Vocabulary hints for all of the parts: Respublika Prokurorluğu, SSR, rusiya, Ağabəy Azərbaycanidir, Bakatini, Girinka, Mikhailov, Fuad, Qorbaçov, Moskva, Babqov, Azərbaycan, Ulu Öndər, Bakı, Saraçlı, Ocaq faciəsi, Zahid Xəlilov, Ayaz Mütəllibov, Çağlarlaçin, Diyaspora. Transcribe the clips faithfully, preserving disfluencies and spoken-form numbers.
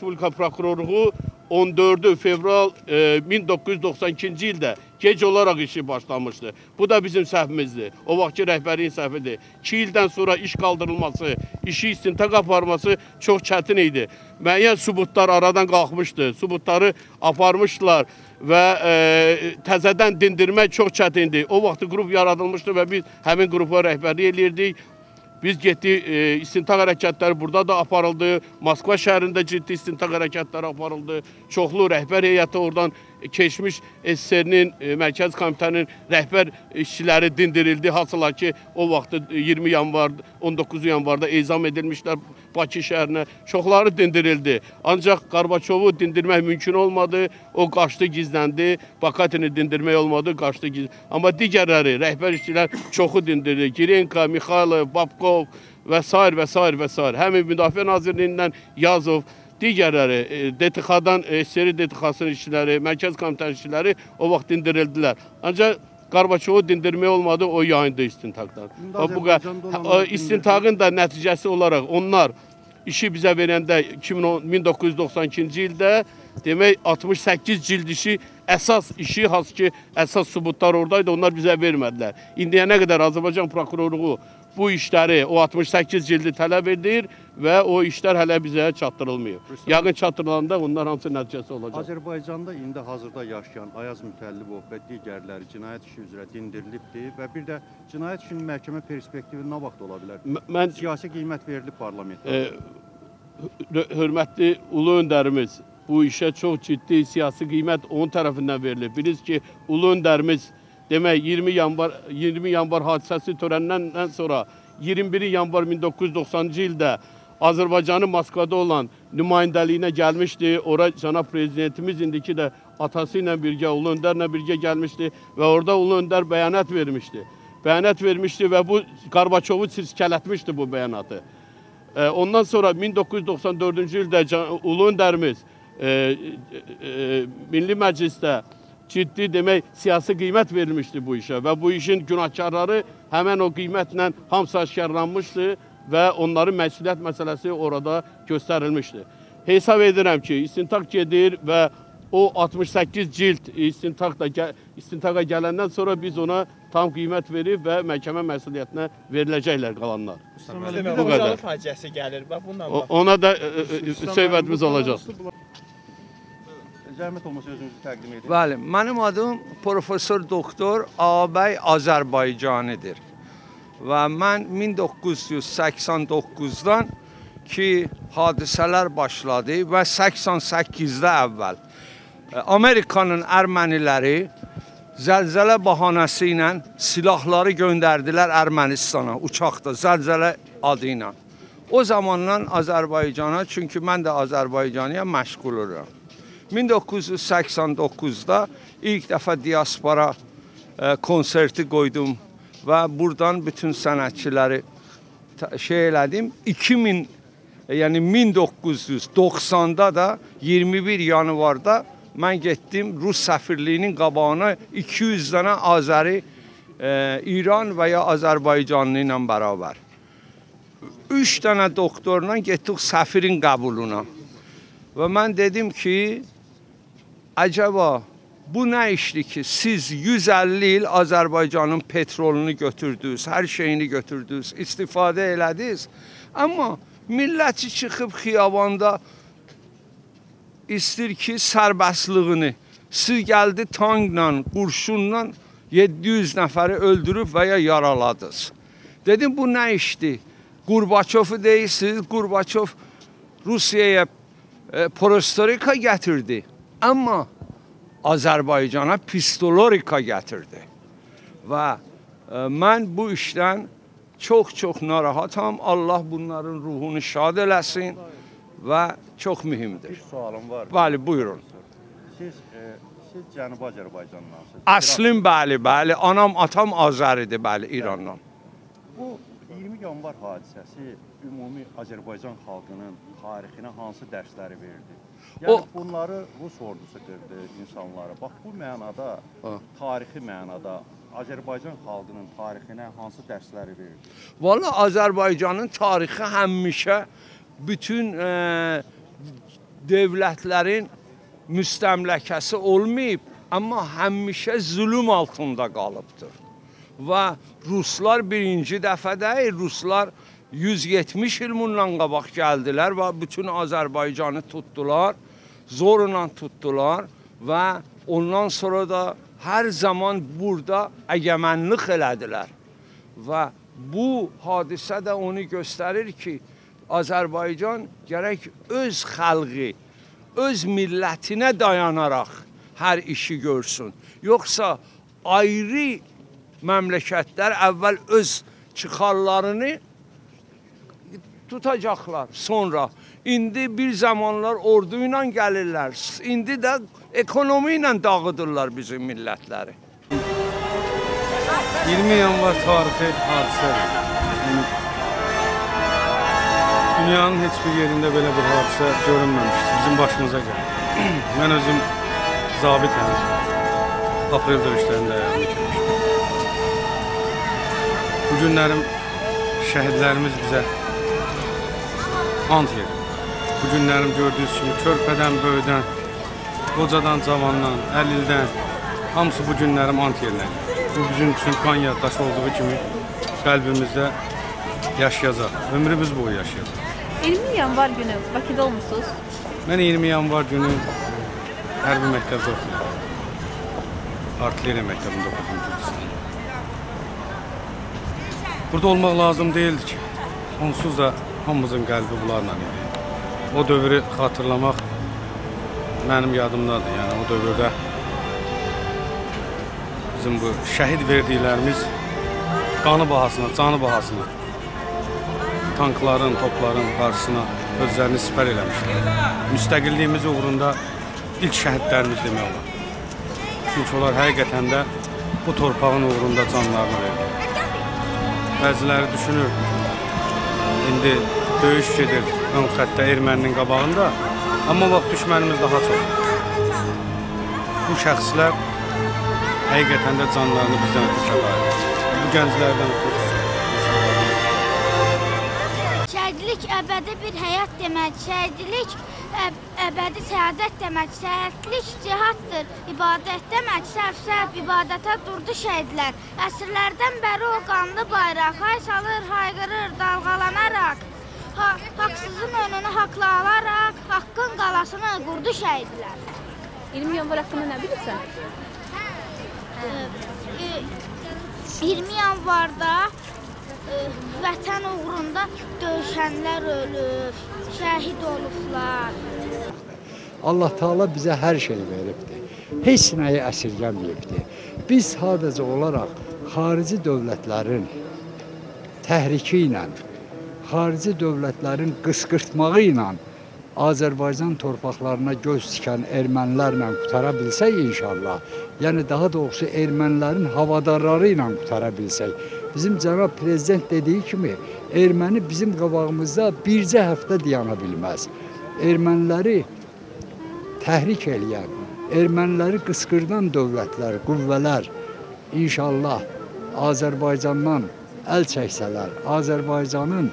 Respublika Prokurorluğu on dördü fevral e, min doqquz yüz doxsan ikinci ildə gec olaraq işi başlamışdı. Bu da bizim səhvimizdir. O vaxtki rəhbərin səhvidir. iki ildən sonra iş qaldırılması, işi istintaq aparması çox çətin idi. Müəyyən sübutlar aradan qalxmışdı. Sübutları aparmışdılar və e, təzədən dindirmək çox çətindir. O vaxtı qrup yaradılmışdı və biz həmin qrupa rəhbərlik edirdik. Biz getdik, e, istintaq hərəkətləri burada da aparıldı, Moskva şəhərində ciddi istintaq hərəkətləri aparıldı, çoxlu rəhbər heyəti oradan keçmiş S S R-nin, e, Mərkəz Komitənin rəhbər işçiləri dindirildi. Hasıla ki, o vaxtı iyirmi yanvarda, on doqquz yanvarda ezam edilmişlər Bakı şəhərinə, çoxları dindirildi. Ancaq Qorbaçovu dindirmək mümkün olmadı, o qaçdı, gizləndi, Bakatini dindirmək olmadı, qaçdı, gizləndi. Amma digərləri, rəhbər işçilər çoxu dindirildi, Girinka, Mikhailov, Babqov, və sair və sair və sair. Həmin Müdafiə Nazirliyindən Yazov, digərləri, D T X-dan, S S R D T X-sının işçiləri, Mərkəz Komitənin işçiləri o vaxt dindirildilər. Ancaq Qorbaçovu dindirmək olmadı, o yayındı istintaqdan. İstintaqın da nəticəsi olaraq onlar işi bizə verəndə min doqquz yüz doxsan ikinci ildə demək altmış səkkiz cild işi, əsas işi, hansı ki əsas sübutlar oradaydı, onlar bizə vermədilər. İndiyə nə qədər Azərbaycan Prokurorluğu bu işləri, o altmış səkkiz cildi tələb edir və o işlər hələ bizə çatdırılmıyor. Yaxın çatdırılanda bunlar hansı nəticəsi olacaq? Azərbaycanda indi hazırda yaşayan Ayaz Mütəllibov və digərləri cinayət işi üzrə dindirilibdir və bir də cinayət işinin məhkəmə perspektivi nə vaxt ola bilər? Mən, Siyasi qiymət verilib parlamentdə. E, hörmətli Ulu Öndərimiz, bu işə çox ciddi siyasi qiymət onun tərəfindən verilib. Bilirsiniz ki, Ulu Öndərimiz demək iyirmi yanvar hadisəsi törənindən sonra iyirmi birinci yanvar min doqquz yüz doxsanıncı ildə Azərbaycanın Moskvada olan nümayəndəliyinə gəlmişdi. Ora cənab prezidentimiz indiki də atası ilə birgə, Ulu Öndərlə birgə gəlmişdi və orada Ulu Öndər bəyanat vermişdi. Bəyanat vermişdi və bu Qorbaçovu sirskələtmişdi bu bəyanatı. Ondan sonra min doqquz yüz doxsan dördüncü ildə Ulu Öndərimiz Milli Məclisdə ciddi demək siyasi qiymət verilmişdi bu işə və bu işin günahkarları həmən o qiymətlə hamısı aşkarlanmışdı və onların məsuliyyət məsələsi orada göstərilmişdi. Hesab edirəm ki, istintaq gedir və o altmış səkkiz cild istintaqa gələndən sonra biz ona tam qiymət verib və məhkəmə məsuliyyətinə veriləcəklər qalanlar. Bu qədər. Ocaq faciəsi gəlir. Ona da söhbətimiz olacaq. Zəhmət olmasa özünüzü təqdim edin. Bəli, mənim adım Profesör Doktor Ağabəy Azərbaycanidir. Və mən min doqquz yüz səksən doqquzdan ki hadisələr başladı və səksən səkkizdə əvvəl Amerikanın erməniləri zəlzələ bahanəsi ilə silahları göndərdilər Ermənistana, uçaqda, zəlzələ adı ilə. O zamandan Azərbaycana, çünki mən də Azərbaycanıya məşğul oluram. min doqquz yüz səksən doqquzda ilk dəfə Diyaspora konserti qoydum və buradan bütün sənətçiləri şey elədim. iki min, yəni min doqquz yüz doxsanda da iyirmi bir yanvarda mən getdim Rus səfirliyinin qabağına iki yüz dənə Azəri, İran və ya Azərbaycanlı ilə bərabər. üç dənə doktorla getdik səfirin qəbuluna və mən dedim ki, acaba bu ne işdi ki siz yüz əlli il Azərbaycanın petrolünü götürdünüz, her şeyini götürdünüz, istifadə elədiniz. Ama milləti çıxıb xiyabanda istir ki sərbəstlığını. Siz gəldi tankla, kurşunla yeddi yüz nəfəri öldürüb veya yaraladınız. Dedim bu ne işdi? Qorbaçovu deyilsiniz, Qorbaçov Rusiyaya e, Porostorika getirdi. Amma Azərbaycana pistolorika gətirdi və mən bu işdən çox-çox narahatam. Allah bunların ruhunu şad eləsin və çox mühimdir. Bir sualım var. Bəli, buyurun. Siz, e, siz Cənubi Azərbaycandansınız. Əslim bəli, bəli. Anam, atam Azəridir, bəli, İrandan. Bu iyirmi yanvar hadisəsi ümumi Azərbaycan xalqının tarixinə hansı dərsləri verdi? Yəni o, bunları Rus ordusu qırdı insanları. Bax bu mənada, a. tarixi mənada Azərbaycan xalqının tarixinə hansı dərsləri verdi? Valla Azərbaycanın tarixi həmişə bütün e, dövlətlərin müstəmləkəsi olmayıb, amma həmişə zülüm altında qalıbdır. Və ruslar birinci dəfə deyil, ruslar yüz yetmiş il bundan qabaq gəldilər və bütün Azərbaycanı tutdular, zorla tutdular və ondan sonra da hər zaman burada əgəmənlik elədilər. Və bu hadisə də onu göstərir ki, Azərbaycan gərək öz xalqı, öz millətinə dayanaraq hər işi görsün. Yoxsa ayrı məmləkətlər əvvəl öz çıxarlarını tutacaqlar sonra. İndi bir zamanlar ordu ilə gəlirlər, indi də ekonomi ilə dağıdırlar bizim millətləri. iyirmi yanvar tarixi hadisədir. Dünyanın heç bir yerində belə bir hadisə görünməmişdir, bizim başımıza gəldi. Mən özüm zabitəm, aprel döyüşlərində ayağımı itirmişəm. Bu günlərim şəhidlərimiz bizə ant yedir. Bu günlərim gördüyünüz kimi körpədən, böyüdən, qocadan, cavandan, əlildən, hamısı bu günlərim ant yerinə. Bu bizim üçün qan yaddaşı olduğu kimi qəlbimizdə yaşayacaq, ömrümüz boyu yaşayacaq. iyirmi yanvar günü Bakıda olmuşsunuz? Mən iyirmi yanvar günü hərbi məktəbdə oxuyum. Artilleriya məktəbində oxuyum. Burada olmaq lazım deyildi ki, onsuz da hamımızın qəlbi bunlarla idi. O dövrü xatırlamaq mənim yadımdadır. Yəni o dövrdə bizim bu şəhid verdiklərimiz qanı bahasına, canı bahasına tankların, topların qarşısına özlərini sipər eləmişdir. Müstəqilliyimiz uğrunda ilk şəhidlərimiz demək olar. Çünki onlar həqiqətən də bu torpağın uğrunda canlarını verir. Bəziləri düşünür, indi döyüş gedir ön xəttə erməninin qabağında, amma vaxt düşmənimiz daha çox. Bu şəxslər həqiqətən də canlarını bizdən ötürsə qayır. Bu gənclərdən ötürsə. Şəhidlik əbədi bir həyat demək, şəhidlik əbədi səadət demək, şəhidlik cihaddır, ibadət demək, sərf-sərf ibadətə durdu şəhidlər. Əsrlərdən bəri o qanlı bayraq, hay salır, hayqırır, dalğalanaraq, haqsızın önünü haqla alaraq, haqqın qalasını qurdu şəhidlər. iyirmi yanvar haqqında nə bilirsən? iyirmi yanvarda vətən uğrunda döyüşənlər ölür, şəhid olublar. Allah Teala bizə hər şey veribdir. Heç nəyi əsirgəməyibdir. Biz sadəcə olaraq xarici dövlətlərin təhriki ilə, xarici dövlətlərin qışqırtmağı ilə Azərbaycan torpaqlarına göz tikən ermənilərlə qutara bilsək inşallah, yəni daha doğrusu ermənilərin havadarları ilə qutara bilsək, bizim cənab prezident dediyi kimi, erməni bizim qabağımızda bircə həftə dayana bilməz. Erməniləri təhrik eləyən, erməniləri qışqırdan dövlətlər, qüvvələr inşallah Azərbaycandan əl çəksələr, Azərbaycanın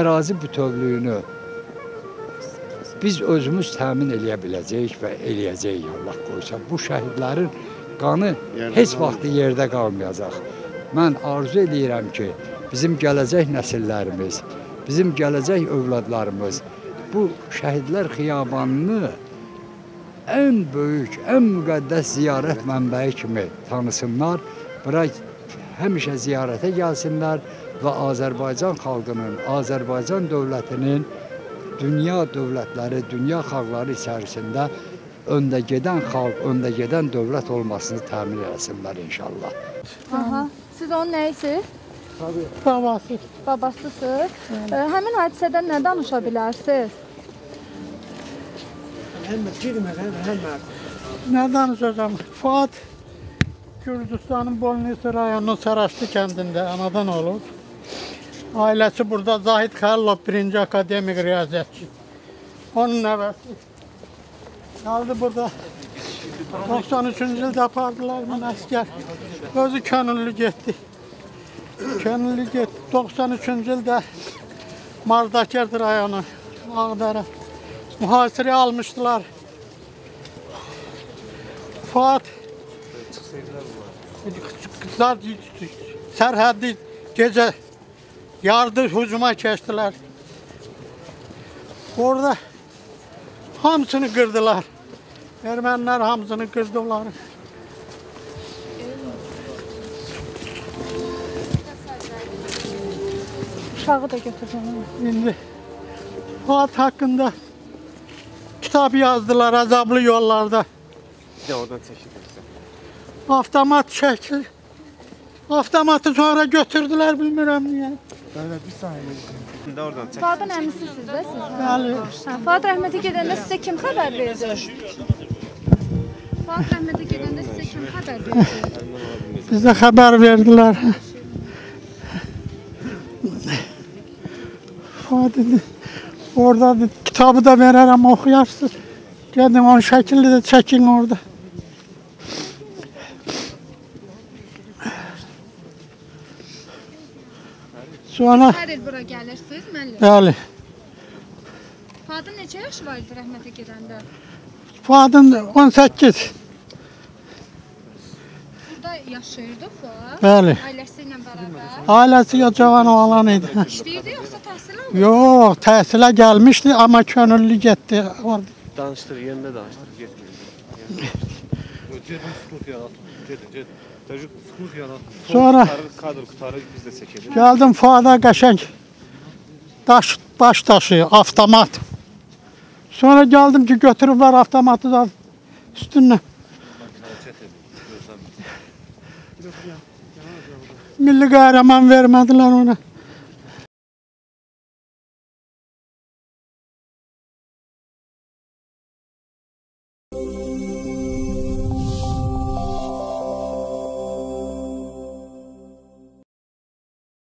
ərazi bütövlüyünü biz özümüz təmin eləyə biləcəyik və eləyəcəyik Allah qoysa. Bu şəhidlərin qanı heç vaxtı yerdə qalmayacaq. Mən arzu edirəm ki, bizim gələcək nəsillərimiz, bizim gələcək övladlarımız bu şəhidlər xiyabanını ən böyük, ən müqəddəs ziyarət mənbəyi kimi tanısınlar, bura həmişə ziyarətə gəlsinlər və Azərbaycan xalqının, Azərbaycan dövlətinin dünya dövlətləri, dünya xalqları içərisində öndə gedən xalq, öndə gedən dövlət olmasını təmin eləsinlər inşallah. Aha. Siz onun nəyisiniz? Babası. Babasısınız. Həmin hadisədən nə danışa bilərsiniz? Nə danışacağım? Fuad Gürcistanın Bolnisi rayonunun Saraçlı kəndində anadan olub. Ailəsi burada Zahid Xəlilov birinci akademik riyaziyyatçı. Onun nəvəsi qaldı burada. doxsan üçüncü ildə apardılar mən əskər. Özü könüllü getdi. Könüllü getdi. doxsan üçüncü ildə Mardakert rayonu, Ağdərə mühasireye almıştılar. Fuad sərhədi gece yardı hücuma keçdilər. Orada hamısını qırdılar. Ermənilər hamısını qırdılar. Uşağı da götürürüm. İndi Fuad haqqında kitab yazdılar azablı yollarda. Bir də oradan çəkilirsən. Avtomat şəkil. Avtomatı sonra götürdülər, bilmirəm niyə. Bəli, bir saniyə. İndi oradan çəkilirsən. Fuadın əmisisiniz də siz? Bəli. Fuad rəhmətə gedəndə sizə kim xəbər verdi? Fuad rəhmətə gedəndə sizə kim xəbər verdi? Bizə xəbər verdilər. Fuad idi. Orada kitabı da verərəm, oxuyarsınız. Gedin onun şəkilini də çəkin orada. Sonra... Hər il bura gəlirsiniz, müəllim? Bəli. Fuadın neçə yaşı var idi rəhmətə gedəndə? Fuadın on səkkiz. Burada yaşayırdı Fuad? Bəli. Ailəsi ilə bərabər? Ailəsi ya cavan oğlan idi. İşləyirdi yoxsa təhsil aldı? Yox, təhsilə gəlmişdi, amma könüllü getdi orada. Danıştır, yerində danıştır, getməyəcək. Sonra gəldim Fuada qəşəng, daş, daş taşı, avtomat. Sonra gəldim ki, götürüblər avtomatı da üstünlə. Milli qəhrəman vermədilər ona.